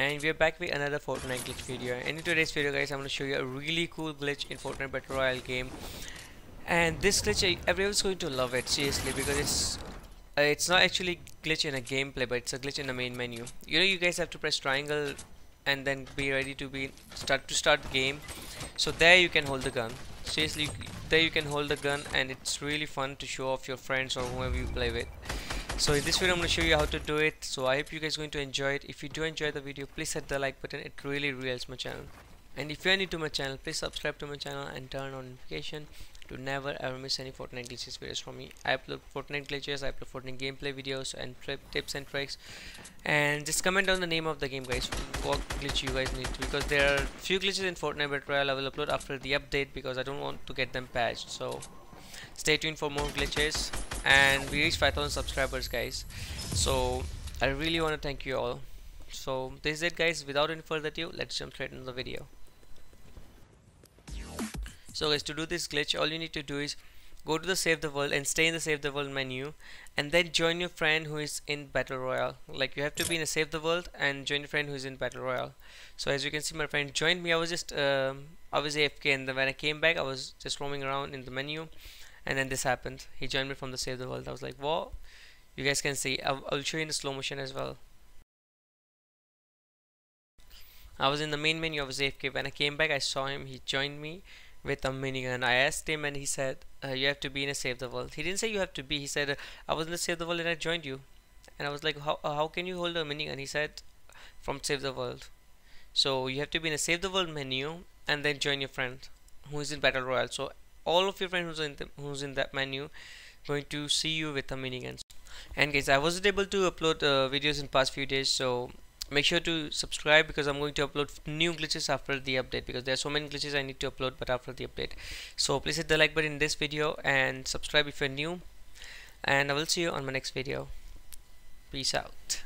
And we're back with another Fortnite glitch video, and in today's video guys I'm going to show you a really cool glitch in Fortnite Battle Royale game. And this glitch, everyone's going to love it seriously, because it's not actually glitch in a gameplay, but it's a glitch in the main menu. You know, you guys have to press triangle and then be ready to start the game. So there you can hold the gun. Seriously, there you can hold the gun, and it's really fun to show off your friends or whoever you play with. So in this video I'm going to show you how to do it, so I hope you guys are going to enjoy it. If you do enjoy the video, please hit the like button, it really helps my channel. And if you are new to my channel, please subscribe to my channel and turn on notification to never ever miss any Fortnite glitches videos from me. I upload Fortnite glitches, I upload Fortnite gameplay videos and tips and tricks. And just comment down the name of the game guys, what glitch you guys need, because there are few glitches in Fortnite Battle Royale I will upload after the update, because I don't want to get them patched. So stay tuned for more glitches, and we reached 5,000 subscribers guys, so I really want to thank you all. So this is it guys, without any further ado, let's jump straight into the video. So guys, to do this glitch all you need to do is go to the Save the World and stay in the Save the World menu, and then join your friend who is in Battle Royale. Like, you have to be in a Save the World and join your friend who is in Battle Royale. So as you can see, my friend joined me. I was just I was AFK, and then when I came back I was just roaming around in the menu, and then this happened. He joined me from the Save the World. I was like, wow. You guys can see, I'll show you in the slow motion as well. I was in the main menu, I was AFK. When I came back I saw him, he joined me with a minigun. I asked him and he said, you have to be in a Save the World. He didn't say you have to be, he said, I was in the Save the World and I joined you. And I was like, how can you hold a minigun? He said, from Save the World. So you have to be in a Save the World menu and then join your friend who is in Battle Royale. So all of your friends who's in that menu going to see you with a minigun. And guys, I wasn't able to upload videos in past few days, so make sure to subscribe, because I'm going to upload new glitches after the update, because there are so many glitches I need to upload but after the update. So please hit the like button in this video and subscribe if you're new, and I will see you on my next video. Peace out.